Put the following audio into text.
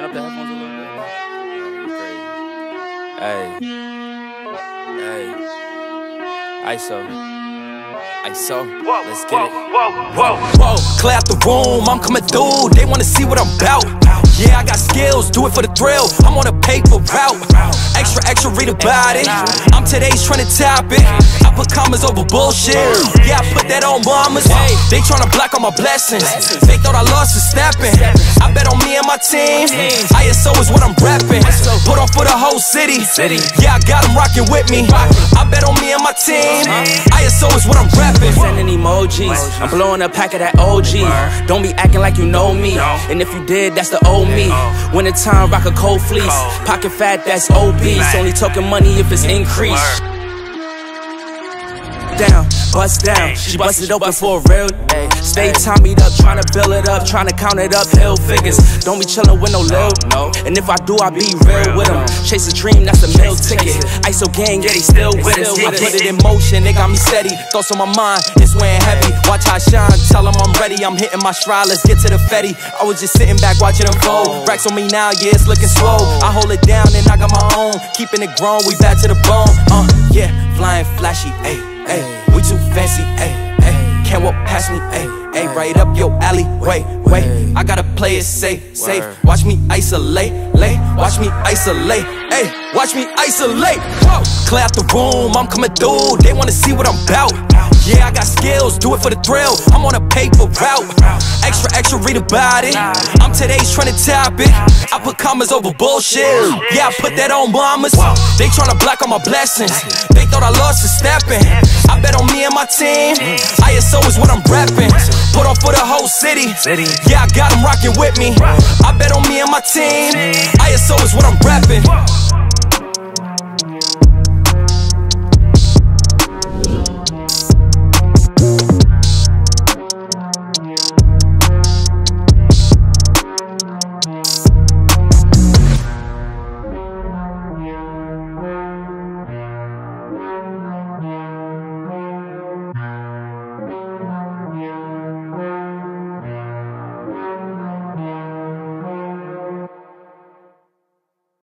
turn up the headphones a little bit. That'd be crazy. Hey. ISO. ISO, let's get it. Clear out the room, I'm coming through. They wanna see what I'm about. Yeah, I got skills, do it for the thrill. I'm on a paper route. Extra, extra, read about it. I'm today's trying to top it. I put commas over bullshit. Yeah, I put that on mamas. They tryna block all my blessings. They thought I lost for snapping. I bet on me and my team. ISO is what I'm rapping. Put on for the whole city. Yeah, I got them rocking with me. I bet on me and my team. ISO is what I'm rapping. Sending emojis, I'm blowing a pack of that OG. Don't be acting like you know me, and if you did, that's the old me. Winter time, rock a cold fleece, pocket fat, that's obese. Only talking money if it's increased. Down, bust down, she busted open for a real day. Stay Tommied up, tryna build it up, tryna count it up, hill figures. Don't be chillin' with no lil, and if I do, I be real with them. Chase a dream, that's a meal ticket. ISO gang, yeah, they still with us. I put it in motion, they got me steady. Thoughts on my mind, it's weighing heavy. Watch how I shine, tell them I'm ready. I'm hitting my stride, let's get to the fetty. I was just sitting back watching them fold. Racks on me now, yeah, it's looking slow. I hold it down and I got my own. Keeping it grown, we back to the bone. Yeah, flying flashy, ayy. Ay, we too fancy, ay, ay. Can't walk past me, ay, ay. Right up your alley, wait, wait. I gotta play it safe, safe. Watch me isolate, lay. Watch me isolate, ay. Watch me isolate. Whoa. Clear out the room, I'm coming through. They wanna see what I'm about. Yeah, I got skills, do it for the thrill. I'm on a paper route. Extra, extra, read about it. I'm today's trying to top it. I put commas over bullshit. Yeah, I put that on mamas. They tryna block all my blessings. They thought I lost for snapping. I bet on me and my team. ISO is what I'm rapping. Put on for the whole city. Yeah, I got them rocking with me. I bet on me and my team. ISO is what I'm rapping.